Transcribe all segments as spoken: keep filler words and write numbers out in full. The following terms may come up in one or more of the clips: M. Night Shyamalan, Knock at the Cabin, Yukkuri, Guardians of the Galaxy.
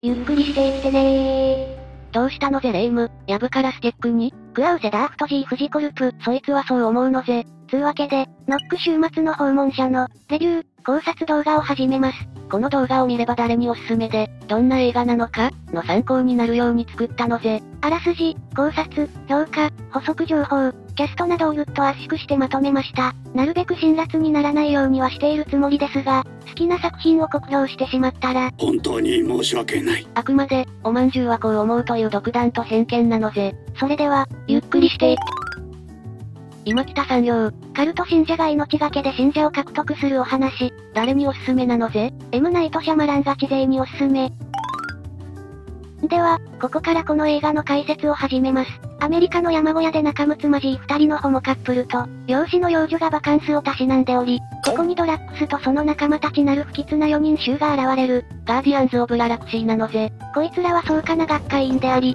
ゆっくりしていってねー。どうしたのぜレイム、ヤブからステックにクラウセダーフト G フジコルプ、そいつはそう思うのぜ。つうわけで、ノック週末の訪問者のレビュー、考察動画を始めます。この動画を見れば誰におすすめで、どんな映画なのかの参考になるように作ったのぜ。あらすじ、考察、評価、補足情報、キャストなどをぐっと圧縮してまとめました。なるべく辛辣にならないようにはしているつもりですが、好きな作品を酷評してしまったら、本当に申し訳ない。あくまで、おまんじゅうはこう思うという独断と偏見なのぜ。それでは、ゆっくりしていって。今北産業、カルト信者が命がけで信者を獲得するお話、誰におすすめなのぜ？ M ナイト・シャマランガチ勢におすすめ。では、ここからこの映画の解説を始めます。アメリカの山小屋で仲睦まじい二人のホモカップルと、養子の幼女がバカンスをたしなんでおり、ここにドラッグスとその仲間たちなる不吉なよにん衆が現れる、ガーディアンズ・オブ・ララクシーなのぜ。こいつらはそうかな学会員であり、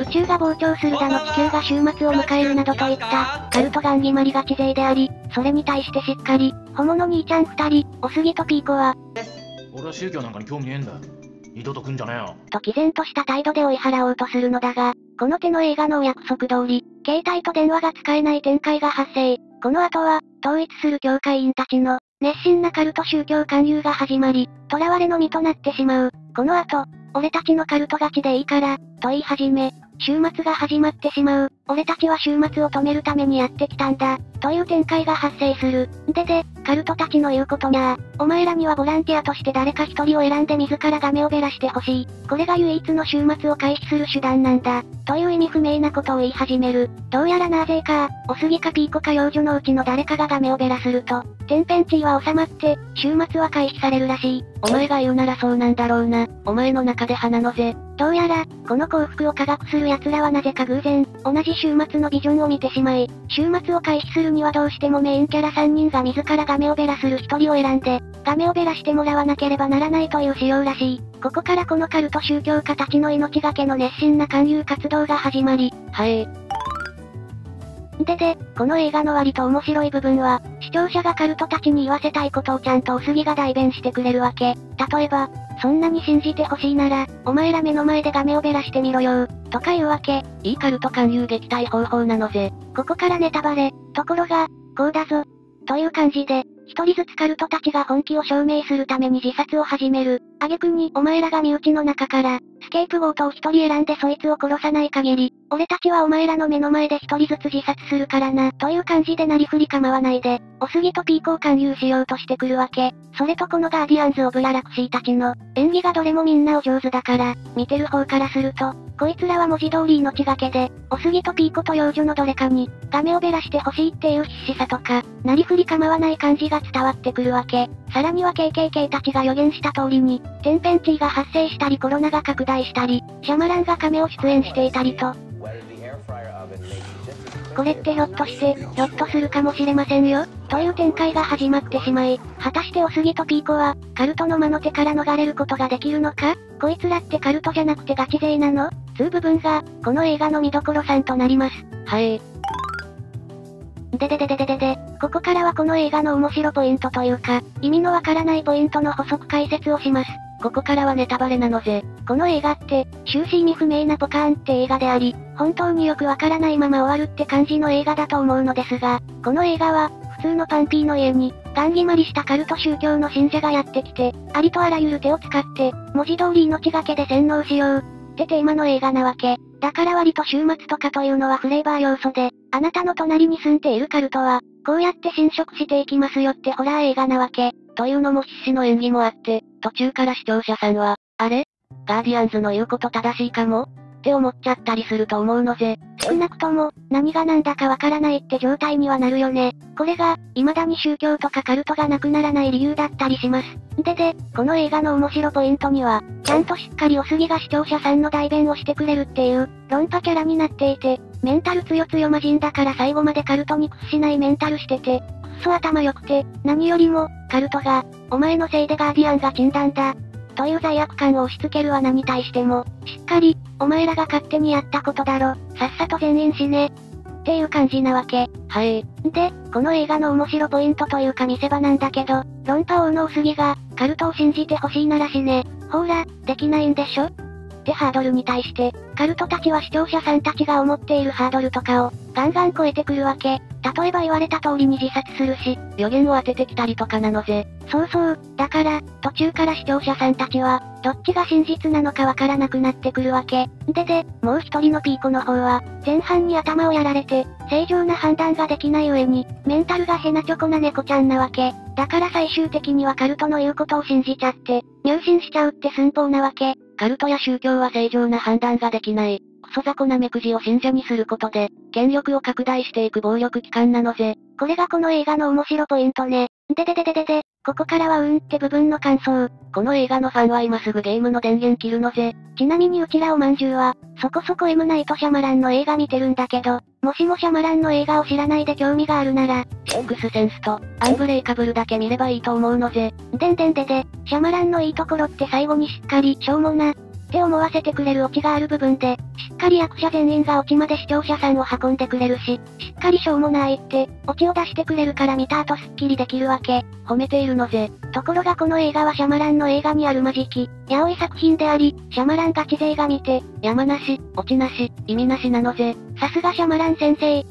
宇宙が膨張するだの地球が終末を迎えるなどといった、カルトがんぎまりがち勢であり、それに対してしっかり、ホモの兄ちゃん二人、おすぎとピーコは、俺は宗教なんかに興味ねえんだ。二度と来んじゃねえよ。と毅然とした態度で追い払おうとするのだが、この手の映画のお約束通り、携帯と電話が使えない展開が発生。この後は、統一する教会員たちの、熱心なカルト宗教勧誘が始まり、囚われの身となってしまう。この後、俺たちのカルト勝ちでいいから、と言い始め、週末が始まってしまう。俺たちは週末を止めるためにやってきたんだ。という展開が発生する。でで、カルトたちの言うことにゃあ、お前らにはボランティアとして誰か一人を選んで自らガメをべらしてほしい。これが唯一の週末を回避する手段なんだ。という意味不明なことを言い始める。どうやらなぜか、おすぎかピーコか幼女のうちの誰かがガメをべらすると、天変地異は収まって、週末は回避されるらしい。お前が言うならそうなんだろうな。お前の中で花のぜ。どうやら、この幸福を科学する奴らはなぜか偶然、同じ週末のビジョンを見てしまい、週末を回避するにはどうしてもメインキャラさんにんが自らガメをベラするひとりを選んで、ガメをベラしてもらわなければならないという仕様らしい。ここからこのカルト宗教家たちの命がけの熱心な勧誘活動が始まり、はえー。でで、この映画の割と面白い部分は、視聴者がカルトたちに言わせたいことをちゃんとおすぎが代弁してくれるわけ。例えば、そんなに信じてほしいなら、お前ら目の前でガメをべらしてみろよー、とか言うわけ。いいカルト勧誘撃退方法なのぜ。ここからネタバレ、ところが、こうだぞ。という感じで、一人ずつカルトたちが本気を証明するために自殺を始める。挙句にお前らが身内の中から、スケープゴートを一人選んでそいつを殺さない限り、俺たちはお前らの目の前で一人ずつ自殺するからな、という感じでなりふり構わないで、おすぎとピーコを勧誘しようとしてくるわけ。それとこのガーディアンズ・オブ・ララクシーたちの、演技がどれもみんなお上手だから、見てる方からすると、こいつらは文字通り命がけで、おすぎとピーコと幼女のどれかに、ガメをべらしてほしいっていう必死さとか、なりふり構わない感じが伝わってくるわけ。さらには ケーケーケー たちが予言した通りに、天変地異が発生したりコロナが拡大したり、シャマランがカメを出演していたりと、これってひょっとして、ひょっとするかもしれませんよ、という展開が始まってしまい、果たしておすぎとピーコは、カルトの魔の手から逃れることができるのか？こいつらってカルトじゃなくてガチ勢なの？という部分が、この映画の見どころさんとなります。はい。ででででででで、ここからはこの映画の面白ポイントというか、意味のわからないポイントの補足解説をします。ここからはネタバレなのぜ。この映画って、終始意味不明なポカーンって映画であり、本当によくわからないまま終わるって感じの映画だと思うのですが、この映画は、普通のパンピーの家に、がんぎまりしたカルト宗教の信者がやってきて、ありとあらゆる手を使って、文字通り命がけで洗脳しよう、ってテーマの映画なわけ。だから割と週末とかというのはフレーバー要素で、あなたの隣に住んでいるカルトは、こうやって侵食していきますよってホラー映画なわけ。というのも必死の演技もあって、途中から視聴者さんは、あれ？ガーディアンズの言うこと正しいかも？って思っちゃったりすると思うのぜ。少なくとも、何が何だかわからないって状態にはなるよね。これが、未だに宗教とかカルトがなくならない理由だったりします。でで、この映画の面白ポイントには、ちゃんとしっかりおすぎが視聴者さんの代弁をしてくれるっていう、論破キャラになっていて、メンタル強強魔人だから最後までカルトに屈しないメンタルしてて、くそ頭良くて、何よりも、カルトが、お前のせいでガーディアンが死んだんだ。という罪悪感を押し付ける罠に対しても、しっかり、お前らが勝手にやったことだろ、さっさと全員死ね。っていう感じなわけ。はい。で、この映画の面白ポイントというか見せ場なんだけど、論破王のおすぎが、カルトを信じてほしいなら死ね。ほーら、できないんでしょってハードルに対して、カルトたちは視聴者さんたちが思っているハードルとかを、ガンガン超えてくるわけ。例えば言われた通りに自殺するし、予言を当ててきたりとかなのぜ。そうそう、だから、途中から視聴者さんたちは、どっちが真実なのかわからなくなってくるわけ。でで、もう一人のピーコの方は、前半に頭をやられて、正常な判断ができない上に、メンタルがヘナチョコな猫ちゃんなわけ。だから最終的にはカルトの言うことを信じちゃって、入信しちゃうって寸法なわけ。カルトや宗教は正常な判断ができない。クソ雑魚な目くじを信者にすることで、権力を拡大していく暴力機関なのぜ。これがこの映画の面白ポイントね。でででででで、ここからはうーんって部分の感想。この映画のファンは今すぐゲームの電源切るのぜ。ちなみにうちらおまんじゅうは、そこそこ M ナイトシャマランの映画見てるんだけど、もしもシャマランの映画を知らないで興味があるなら、シックスセンスと、アンブレイカブルだけ見ればいいと思うのぜ。でんでんでで、シャマランのいいところって最後にしっかり、しょうもな、って思わせてくれるオチがある部分で、しっかり役者全員がオチまで視聴者さんを運んでくれるし、しっかりしょうもないって、オチを出してくれるから見た後スッキリできるわけ。褒めているのぜ。ところがこの映画はシャマランの映画にあるまじき、やおい作品であり、シャマランガチ勢が見て、山なし、オチなし、意味なしなのぜ。さすがシャマラン先生。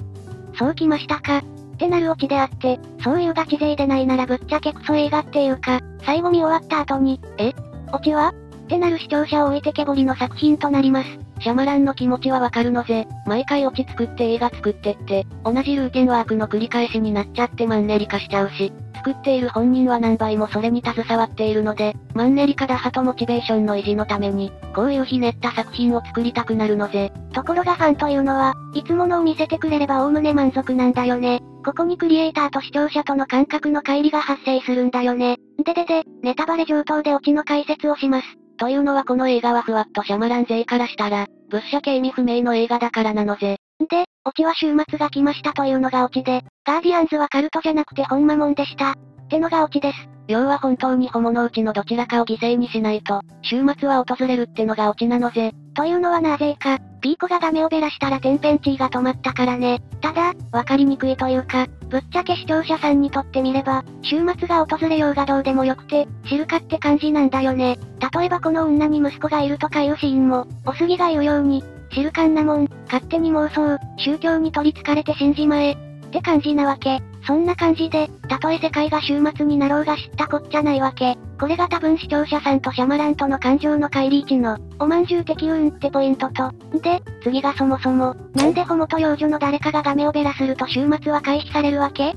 そうきましたか。ってなるオチであって、そういうガチ勢でないならぶっちゃけクソ映画っていうか、最後見終わった後に、え？オチは？ってなる視聴者を置いてけぼりの作品となります。シャマランの気持ちはわかるのぜ。毎回オチ作って映画作ってって、同じルーティンワークの繰り返しになっちゃってマンネリ化しちゃうし、作っている本人は何倍もそれに携わっているので、マンネリ化打破とモチベーションの維持のために、こういうひねった作品を作りたくなるのぜ。ところがファンというのは、いつものを見せてくれればおおむね満足なんだよね。ここにクリエイターと視聴者との感覚の乖離が発生するんだよね。ででで、ネタバレ上等でオチの解説をします。というのはこの映画はふわっとシャマラン勢からしたら、ぶっしゃけ意味不明の映画だからなのぜ。で、オチは終末が来ましたというのがオチで、ガーディアンズはカルトじゃなくてホンマもんでした。ってのがオチです。要は本当にホモのうちのどちらかを犠牲にしないと、終末は訪れるってのがオチなのぜ。というのはなぜか、ピーコがダメをべらしたら天変地異が止まったからね。ただ、わかりにくいというか、ぶっちゃけ視聴者さんにとってみれば、終末が訪れようがどうでもよくて、知るかって感じなんだよね。例えばこの女に息子がいるとかいうシーンも、おすぎが言うように、知るかんなもん、勝手に妄想、宗教に取り憑かれて信じまえ、って感じなわけ。そんな感じで、たとえ世界が終末になろうが知ったこっちゃないわけ。これが多分視聴者さんとシャマランとの感情の乖離値の、おまんじゅう的運ってポイントと。で、次がそもそも、なんでホモと幼女の誰かがガメをベラすると終末は回避されるわけっ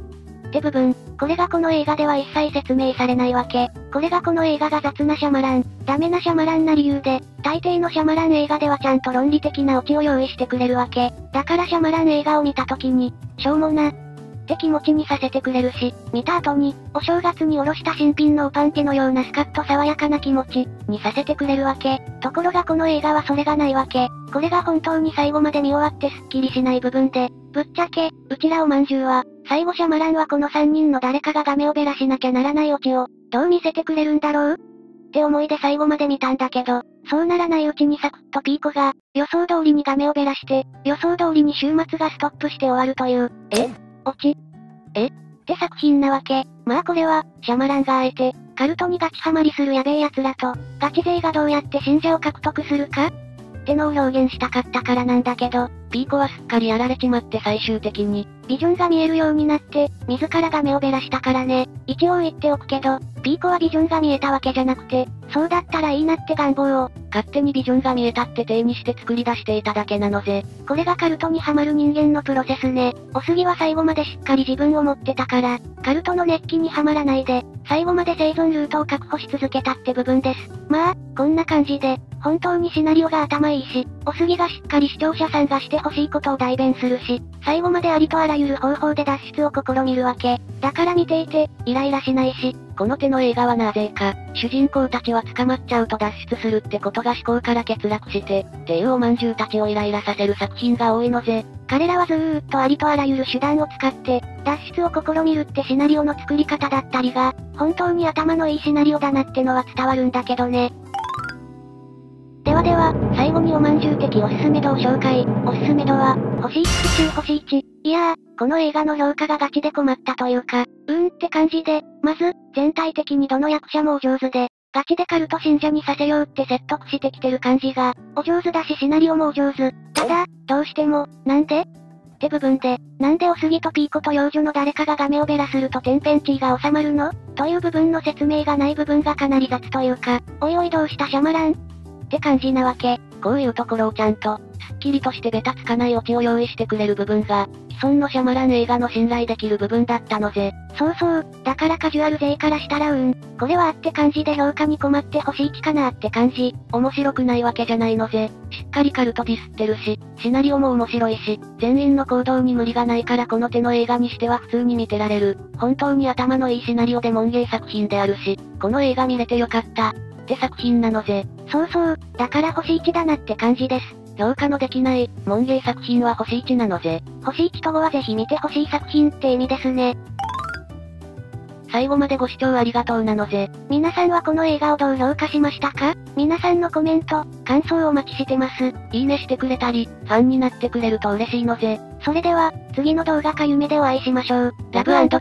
て部分、これがこの映画では一切説明されないわけ。これがこの映画が雑なシャマラン、ダメなシャマランな理由で、大抵のシャマラン映画ではちゃんと論理的なオチを用意してくれるわけ。だからシャマラン映画を見た時に、しょうもな、って気持ちにさせてくれるし、見た後に、お正月におろした新品のおパンテのようなスカッと爽やかな気持ちにさせてくれるわけ。ところがこの映画はそれがないわけ。これが本当に最後まで見終わってスッキリしない部分で、ぶっちゃけ、うちらおまんじゅうは、最後シャマランはこのさんにんの誰かがガメをべらしなきゃならないオチを、どう見せてくれるんだろうって思いで最後まで見たんだけど、そうならないうちにサクッとピーコが、予想通りにガメをべらして、予想通りに終末がストップして終わるという、えオチえって作品なわけ。まあこれは、シャマランがあえて、カルトにガチハマりするやべえ奴らと、ガチ勢がどうやって信者を獲得するかってのを表現したかったからなんだけど、ピーコはすっかりやられちまって最終的に、ビジョンが見えるようになって、自らが目をべらしたからね。一応言っておくけど、ピーコはビジョンが見えたわけじゃなくて、そうだったらいいなって願望を、勝手にビジョンが見えたって体にして作り出していただけなのぜ。これがカルトにハマる人間のプロセスね。おすぎは最後までしっかり自分を持ってたから、カルトの熱気にはまらないで、最後まで生存ルートを確保し続けたって部分です。まあ、こんな感じで、本当にシナリオが頭いいし、おすぎがしっかり視聴者さんがしてほしいことを代弁するし、最後までありとあらゆる方法で脱出を試みるわけ。だから見ていて、イライラしないし、この手の映画はなぜか、主人公たちは捕まっちゃうと脱出するってことが思考から欠落して、っていうおまんじゅうたちをイライラさせる作品が多いのぜ。彼らはずーっとありとあらゆる手段を使って、脱出を試みるってシナリオの作り方だったりが、本当に頭のいいシナリオだなってのは伝わるんだけどね。ではでは、最後におまんじゅう的おすすめ度を紹介。おすすめ度は、星いち中星いち。いやー、この映画の評価がガチで困ったというか、うーんって感じで、まず、全体的にどの役者もお上手で、ガチでカルト信者にさせようって説得してきてる感じが、お上手だしシナリオもお上手。ただ、どうしても、なんでって部分で、なんでお杉とピーコと幼女の誰かがガメをベラすると天変地異が収まるのという部分の説明がない部分がかなり雑というか、おいおいどうしたシャマランって感じなわけ。こういうところをちゃんと、すっきりとしてベタつかないオチを用意してくれる部分が、既存のシャマラン映画の信頼できる部分だったのぜ。そうそう、だからカジュアル勢からしたらうーん、これはあって感じで評価に困ってほしい気かなーって感じ。面白くないわけじゃないのぜ。しっかりカルトディスってるし、シナリオも面白いし、全員の行動に無理がないからこの手の映画にしては普通に見てられる。本当に頭のいいシナリオで文芸作品であるし、この映画見れてよかった。って作品なのぜ。そうそう、だから星いちだなって感じです。評価のできない、文芸作品は星いちなのぜ。星いちとごはぜひ見てほしい作品って意味ですね。最後までご視聴ありがとうなのぜ。皆さんはこの映画をどう評価しましたか？皆さんのコメント、感想をお待ちしてます。いいねしてくれたり、ファンになってくれると嬉しいのぜ。それでは、次の動画か夢でお会いしましょう。ラブ&ピース。